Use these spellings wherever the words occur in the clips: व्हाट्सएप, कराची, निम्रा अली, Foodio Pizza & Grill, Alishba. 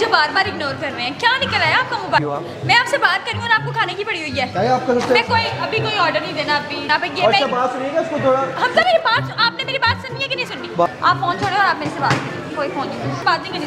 मुझे बार बार इग्नोर कर रहे हैं। क्या निकल आया आपका मोबाइल? मैं आपसे बात करी और आपको खाने की पड़ी हुई है। मैं कोई अभी कोई ऑर्डर नहीं देना। हमसे मेरी बात, आपने मेरी बात सुनी है कि नहीं सुनी? आप फोन छोड़े और आप मेरे से बात करें। कोई फोन नहीं, बात नहीं करनी।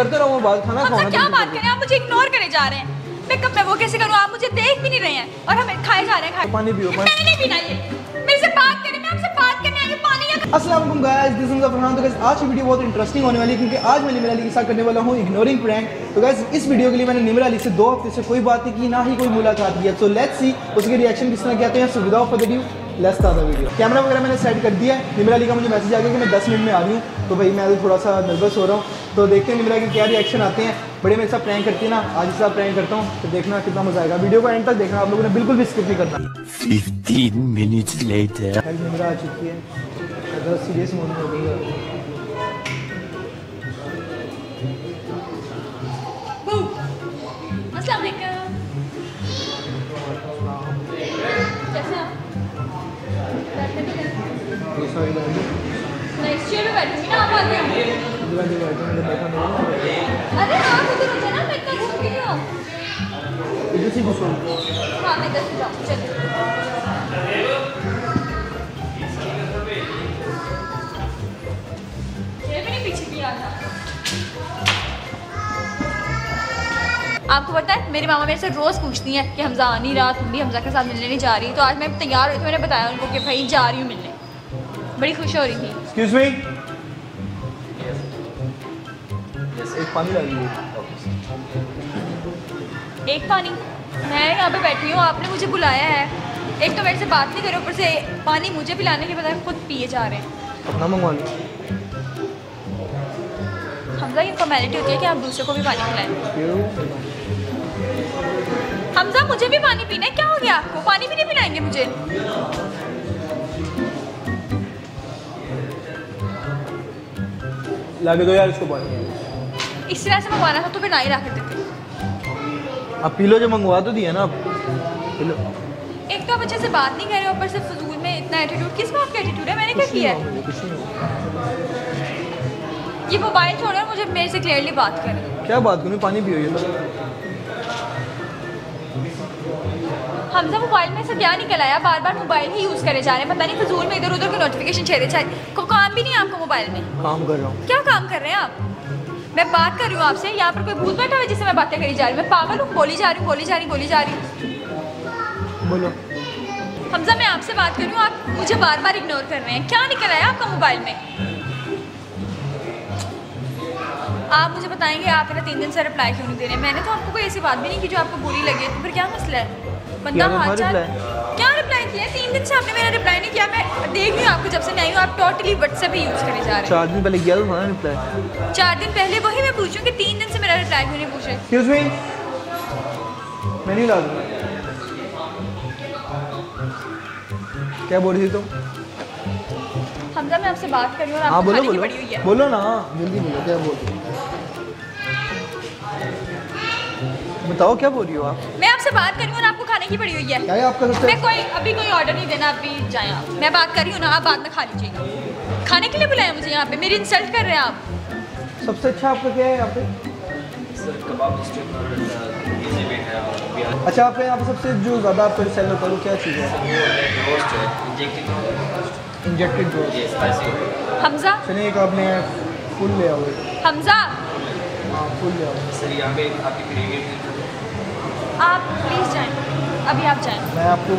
करते रहो बात, खाना खाओ। क्या बात करें आप? मुझे इग्नोर करे जा रहे हैं। मैं वो कैसे करूँ? आप मुझे देख भी नहीं रहे हैं और हमें खाए जा रहे हैं। पानी पियो। मैंने नहीं पीना ये। मेरे से बात करें, मैं आपसे बात करने आई हूं। पानी या अस्सलाम वालेकुम गाइस, दिस इज फरहान। तो गाइस आज की वीडियो बहुत इंटरेस्टिंग होने वाली है क्योंकि आज मैं निम्रा अली के साथ करने वाला हूं इग्नोरिंग प्रैंक। तो गाइस इस वीडियो के लिए मैंने निम्रा अली से 2 हफ्ते से कोई बात नहीं की, ना ही कोई मुलाकात की। सो लेट्स सी उसके रिएक्शन किस तरह के आते हैं। So without further due let's start the video. Camera वगैरह मैंने सेट कर दिया है। निम्रा अली का मुझे मैसेज आ गया कि मैं 10 मिनट में आ रही हूं। तो भाई मैं थोड़ा सा नर्वस हो रहा हूं। तो देखते हैं निम्रा के क्या रिएक्शन आते हैं। बड़े मेरे साथ प्रैंक करती है ना, आज इसका प्रैंक करता हूँ। तो देखना कितना मजा आएगा। वीडियो को एंड तक देखना, आप लोगों ने बिल्कुल भी स्किप नहीं करना। 15 मिनट्स लेटर निम्रा आ चुकी है। अगर सीरियस मोड में होगी। अस्सलाम वालेकुम, कैसे हो? सॉरी नेक्स्ट ईयर में बैठूंगी ना। आप आ गए? अरे हाँ, तो मुझे ना मैं कर सकती हूँ। इधर से घुसो। हाँ मैं इधर से जाऊँ। चलो ये मैंने पीछे किया था। आपको पता है मेरी मामा मेरे से रोज़ पूछती हैं कि हमजा आ नहीं रहा, तुम भी हमजा के साथ मिलने नहीं जा रही। तो आज मैं तैयार हुई तो मैंने बताया उनको कि भाई जा रही हूँ मिलने। बड़ी खुश हो रही थी। एक्सक्यूज मी, एक पानी ला लीजिए। एक पानी? मैं यहाँ पे बैठी हूँ, आपने मुझे बुलाया है। एक तो मेरे से बात नहीं करो, ऊपर से पानी मुझे पिलाने के बजाय खुद पिए जा रहे हैं। अपना मंगवा लो। हमजा ये फॉर्मेलिटी होती है कि आप दूसरे को भी पानी पिलाएं। हमजा मुझे भी पानी पीना है। क्या हो गया आपको? पानी भी नहीं पिलाएंगे मुझे? लाके दो यार इसको पानी। इस तरह से मंगवाना था तो फिर ना ही ला कर देते। अब पी लो, जो मंगवा तो दिया ना। अब पी लो। एक तो आप अच्छे से बात नहीं कर रहे हो, ऊपर से फजूल में इतना एटीट्यूड। किस बात का एटीट्यूड है? मैंने क्या किया है? ये मोबाइल छोड़ो, मुझे मेरे से क्लियरली बात करें। क्या बात करूँ? पानी पियो। ये हमजा मोबाइल में से क्या निकल आया? बार बार मोबाइल ही यूज़ करे जा रहे हैं। पता नहीं फजूल में इधर उधर को नोटिफिकेशन छेड़े जा रहे। काम भी नहीं है आपको मोबाइल में। काम कर रहा हूँ। क्या काम कर रहे हैं आप? मैं बात कर रही हूँ आपसे। यहाँ पर कोई भूत बैठा हुआ है जिससे मैं बातें करी जा रही हूँ। मैं पागल हूँ, बोली जा रही हूँ। बोलो हमजा, मैं आपसे बात कर रही हूँ, आप मुझे बार बार इग्नोर कर रहे हैं। क्या निकल आया आपका मोबाइल में? आप मुझे बताएंगे आप मेरा 3 दिन से रिप्लाई क्यों नहीं दे रहे? मैंने तो आपको कोई ऐसी बात भी नहीं की जो आपको बुरी लगे। तो फिर क्या मसला है? बंदा हाथ चाल क्या रिप्लाई किया? 3 दिन से आपने मेरा रिप्लाई नहीं किया। मैं देख रही हूँ आपको जब से मैं आई हूँ, आप टोटली व्हाट्सएप ही यूज़ करे जा रहे हैं। 4 दिन पहले किया था रिप्लाई। 4 दिन पहले? वही मैं पूछूँ कि 3 दिन से मेरा रिप्लाई क्यों नहीं पूछे। एक्सक्यूज मी, मैं नहीं ला दूँगा। क्या बोल रही थी तुम? हमजा मैं आपसे बात कर रही हूँ। हाँ बोलो बोलो बोलो ना, जल्दी बोलो। क्या बोल रही हो? बताओ क्या बोल रही हो आप? मैं आपसे बात कर रही हूँ, आपको खाने की पड़ी हुई है। क्या है आपका दोस्त? मैं कोई अभी कोई ऑर्डर नहीं देना। अभी जाएँ आप, मैं बात कर रही हूँ ना, आप बाद में खा लीजिएगा। खाने के लिए बुलाया मुझे यहाँ पे? मेरी इंसल्ट कर रहे हैं आप। सबसे अच्छा आपका क्या है यहाँ पे? Sir Kabab District. अच्छा आपके यहाँ पे सबसे जो ज़्यादा आप सेल करो क्या चीज़ है? रोस्ट है, इंजेक्टेड रोस्ट। हमजा सुनिए, एक आपने फुल ले आओ। हमजा हाँ फुल ले आओ। सर यहाँ पे आपकी ग्रेवी आप प्लीज़ जाएँ, अभी आप जाएँ। मैं आपको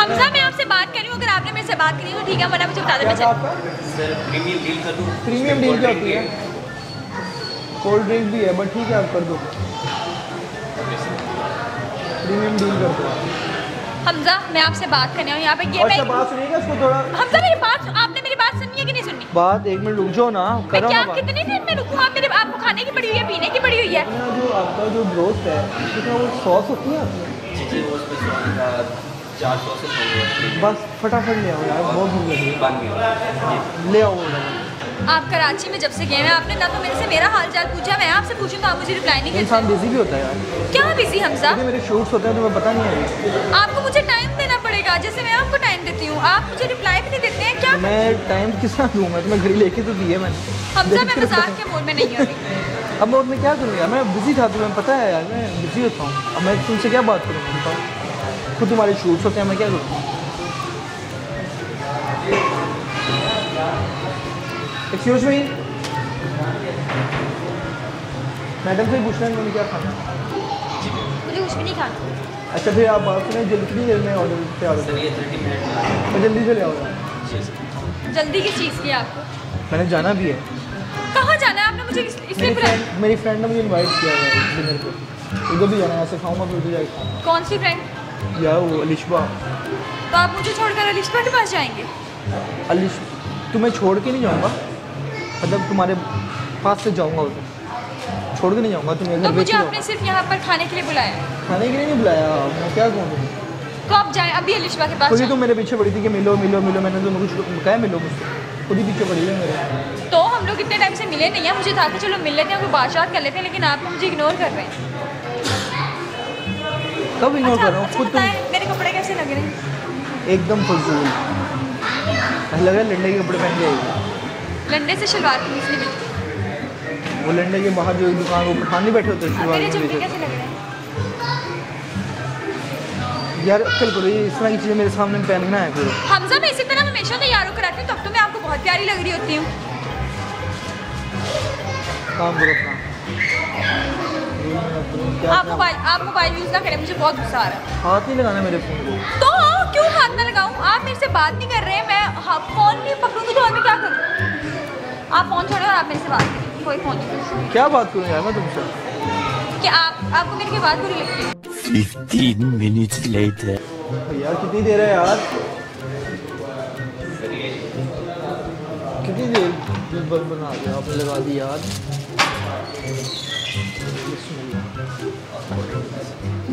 हमजा मैं आपसे बात कर रही हूँ, अगर आपने मेरे से बात करी तो ठीक है, वरना मुझे बता देना चाहिए। प्रीमियम डील कर दूँ? प्रीमियम डील क्या होती है? कोल्ड ड्रिंक भी है बट ठीक है, आप कर दो प्रीमियम डील कर दो। हमजा मैं आपसे बात करने आई हूं यहाँ पे। ये अच्छा बात सुनिएगा इसको थोड़ा। हमजा मेरी बात, आपने मेरी बात सुनी है कि नहीं सुनी? बात 1 मिनट रुक जाओ ना, करो ना बात। कितनी देर में रुकूं? आप मेरे आपको खाने की पड़ी हुई है, पीने की पड़ी हुई है। जो आपका जो रोस्ट है उसमें वो सॉस होती है आपकी? 4 सॉसेस होंगे। बस फटाफट ले आओ यार, बहुत भूख लगी है। ले आओ। आप कराची में जब से गए हैं, आपने ना तो मेरे से मेरा हालचाल पूछा, मैं आपसे पूछूं तो आप मुझे रिप्लाई नहीं करते। इंसान बिजी भी होता है यार। क्या बिजी हमजा? मेरे शूट्स होते हैं तो मैं पता नहीं है। आपको मुझे टाइम देना पड़ेगा, जैसे मैं आपको टाइम देती हूँ। आप मुझे रिप्लाई भी नहीं देते हैं। क्या मैं टाइम किस साथ दूँ? मैं तुम्हें घड़ी लेके तो दी है मैंने। हमजा मैं मजाक के मूड में नहीं हूँ। अब मैं उसमें क्या करूँगा, मैं बिजी था तुम्हें पता है यार, मैं बिजी होता हूँ। अब मैं तुमसे क्या बात करूँगा बताओ, खुद तुम्हारे शूट्स होते हैं, मैं क्या करूँगा। एक्सक्यूज मी मैडम से पूछना है मैंने क्या खाना, मुझे कुछ भी नहीं खाना। अच्छा फिर आप बात करें, जल्दी जल्दी ऑर्डर पे ऑर्डर करिए, मैं जल्दी चले आऊँगा। जल्दी किस चीज़ की आपको, मैंने जाना भी है। कहाँ जाना है आपने, मुझे इसलिए मेरी फ्रेंड ने मुझे इनवाइट किया है डिनर पे, उधर भी जाना है, ऐसे खाऊंगा फिर उधर जाएगा। कौन सी फ्रेंड? यार वो अलिशबा। तो आप मुझे छोड़कर अलिशबा के पास जाएंगे? तुम्हें छोड़ के नहीं जाऊँगा, मतलब तुम्हारे पास से जाऊँगा, उधर छोड़ के नहीं जाऊँगा तुम्हें। तो मुझे आपने सिर्फ यहाँ पर खाने के लिए बुलाया? खाने के लिए नहीं बुलाया, मैं क्या कहूँ। तो आप जाएँ अभी अलिशबा के पास। तुम मेरे पीछे पड़ी थी कि मिलो मिलो मिलो, मैंने तो कुछ कहा मिलो मुझसे, खुद ही पीछे पड़ी है मेरे। तो हम लोग इतने टाइम से मिले नहीं हैं, मुझे था कि चलो मिल लेते हैं, कोई बातचीत कर लेते हैं, लेकिन आप मुझे इग्नोर कर रहे हैं। कब इग्नोर कर रहा हूँ खुद? मेरे कपड़े कैसे लग रहे हैं? एकदम फजूल लग रहा है, लंडे के कपड़े पहन के, लंडे से शलवार कमीज नहीं मिलती, वो लंडे के बाहर जो दुकान वो पठान नहीं बैठे होते शलवार कमीज। यार अक्ल करो, ये इस तरह की चीज़ें मेरे सामने पहनना है फिर। हमजा मैं इसी तरह हमेशा तैयार होकर आती हूँ, तब तो मैं आपको बहुत प्यारी लग रही होती हूँ। काम करो अपना, आप मोबाइल यूज़ ना करें, मुझे बहुत गुस्सा आ रहा है। हाथ नहीं लगाना मेरे फ़ोन को। तो क्यों हाथ ना लगाऊँ, आप मेरे से बात नहीं कर रहे हैं, मैं फ़ोन नहीं पकड़ूँगी तो और मैं क्या करूँ। आप फ़ोन छोड़ो और आप मेरे से बात करें, कोई फ़ोन नहीं। क्या बात करूँ यार मैं तुमसे, क्या आपको मेरी बात बुरी लगती है? 15 minutes later। यार कितनी देर है यार, कितनी देर बना दिया आपने, लगा दी यार।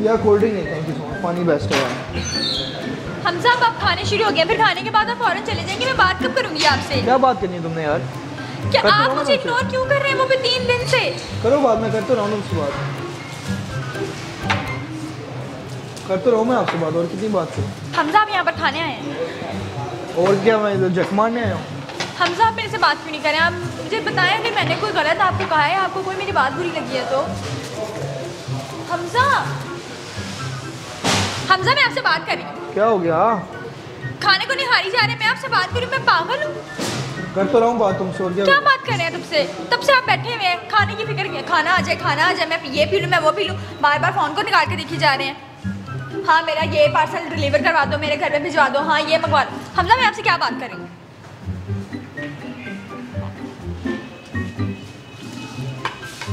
यार कोल्ड ड्रिंक नहीं, थैंक यू सो मच, पानी बेस्ट है यार। हमजा आप खाने शुरू हो गए, फिर खाने के बाद आप फौरन चले जाएंगे, मैं बात कब करूँगी आपसे। क्या बात करनी है तुमने यार, क्या आप मुझे इग्नोर क्यों कर रहे हैं वो भी 3 दिन से? करो बात, मैं करता रहा हूँ उसकी बात, करते रहो मैं आपसे बात, और कितनी बात करूँ। हमजा आप यहाँ पर खाने आए हैं और क्या, मैं इधर जख मारने आया हूँ। हमजा आप मेरे से बात क्यों नहीं करें, आप मुझे बताएं कि मैंने कोई गलत आपको कहा है, आपको कोई मेरी बात बुरी लगी है तो। हमजा मैं आपसे बात कर रही हूँ। क्या हो गया, खाने को निहारी जा रहे, मैं आपसे बात करूँ, मैं पागल हूँ। कर तो रहा हूँ बात तुमसे, और क्या बात कर रहे हैं तुमसे, तब से आप बैठे हुए हैं, खाने की फिक्र, खाना आ जाए, मैं ये पी लूँ मैं वो पी लूँ, बार बार फ़ोन को निकाल के देखी जा रहे हैं। हाँ मेरा ये पार्सल डिलीवर करवा दो, मेरे घर पे भिजवा दो, हाँ ये मंगवा दो। हमजा मैं आपसे क्या बात करेंगे,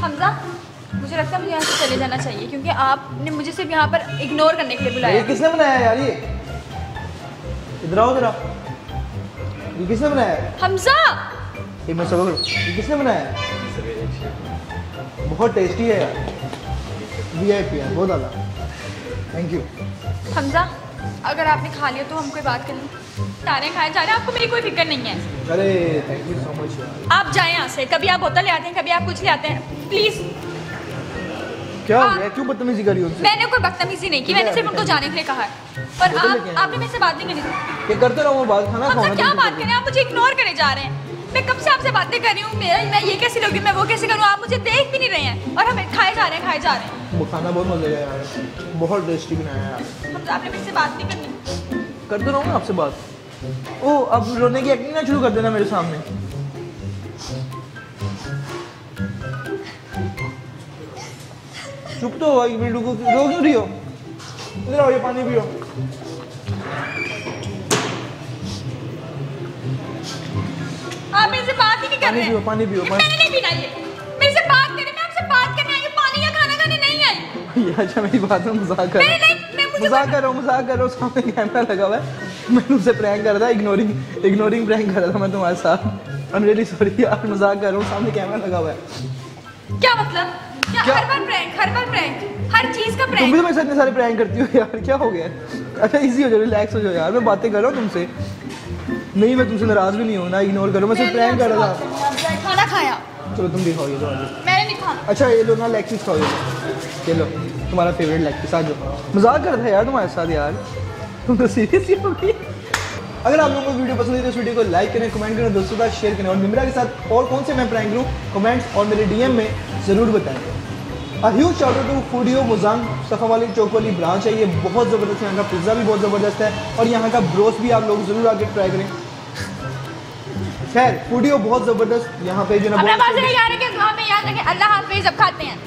हमजा मुझे लगता है मुझे यहाँ से चले जाना चाहिए, क्योंकि आपने मुझे सिर्फ यहाँ पर इग्नोर करने के लिए बुलाया। ये किसने बनाया यार, ये इधर आओ इधर आओ, ये किसने बनाया हमजा, ये मैं सब किसने बनाया, बहुत टेस्टी है यार, VIP है बहुत ज़्यादा, थैंक यू। हमजा अगर आपने खा लिया तो हम कोई बात कर लें, तारे खाए जा रहे हैं, आपको मेरी कोई फिक्र नहीं है। अरे थैंक यू सो मच यार, आप जाएं यहाँ से, कभी आप बोतल ले आते हैं, कभी आप कुछ ले आते हैं, प्लीज़। क्या हो गया, क्यों बदतमीजी करी उनसे? मैंने कोई बदतमीजी नहीं की, मैंने सिर्फ उनको जाने के लिए कहा है, पर आपने मेरे से बात नहीं करी। करते रहो बात, खाना क्या बात करें, आप मुझे इग्नोर करे जा रहे हैं, मैं कब से आपसे बातें कर रही हूँ, मैं ये कैसे लूँगी, मैं वो कैसे करूँ, आप मुझे देख भी नहीं रहे हैं और हमें खाए जा रहे हैं। वो खाना बहुत मज़े का यार, बहुत टेस्टी बनाया यार। हम आपने मेरे से बात नहीं करनी, कर दो रहा हूँ आपसे बात। ओ अब रोने की एक्टिंग ना शुरू कर देना मेरे सामने। चुप तो हो, वीडियो को रो क्यों रही हो, इधर आओ ये पानी पियो। आप मेरे से बात ही नहीं कर रहे हैं। पानी पियो, मैंने नहीं पीना ये। मेरे से बात करें, मैं आपसे बात करने आई हूं, पानी या खाना खाने नहीं आई। ये अच्छा मेरी बात में मजाक कर रहे हो, मजाक करो, सामने कैमरा लगा हुआ है, मैं तुमसे प्रैंक कर रहा था, इग्नोरिंग प्रैंक कर रहा था मैं तुम्हारे साथ। आई एम रियली सॉरी यार, मजाक कर रहा हूं, सामने कैमरा लगा हुआ है। क्या मतलब, क्या हर बार प्रैंक, हर चीज का प्रैंक। तुम भी मेरे साथ इतने सारे प्रैंक करती हो यार, क्या हो गया। अच्छा इजी हो जाओ, रिलैक्स हो जाओ यार, मैं बातें कर रहा हूं तुमसे, नहीं मैं तुमसे नाराज भी नहीं हूँ ना, इग्नोर करो, मैं सिर्फ प्रैंक कर रहा था। खाना खाया, चलो तुम भी खाओ, ये लो, मैंने नहीं खाया। अच्छा ये लो ना, लेग पीस खाओ, ये लो तुम्हारा फेवरेट लेग पीस। आज मजाक कर रहा है यार तुम्हारे साथ यार, तुम तो सीरियस ही होगी। अगर आप लोगों को वीडियो पसंद आई तो इस वीडियो को लाइक करें, कमेंट करें, दोस्तों के साथ शेयर करें, और निम्रा के साथ और कौन से मैं प्रैंक करूँ कमेंट्स और मेरे DM में ज़रूर बताएँ। और huge shout out to Foodio मुजांग सफ़ा वाली चौक वाली ब्रांच है, ये बहुत ज़बरदस्त है, यहाँ का पिज़्ज़ा भी बहुत ज़बरदस्त है और यहाँ का ब्रोस्ट भी आप लोग ज़रूर आके ट्राई करें। खैर फूडियो बहुत ज़बरदस्त, यहाँ पे जो ना बहुत, अल्लाह हाफ़िज़, सब खाते हैं।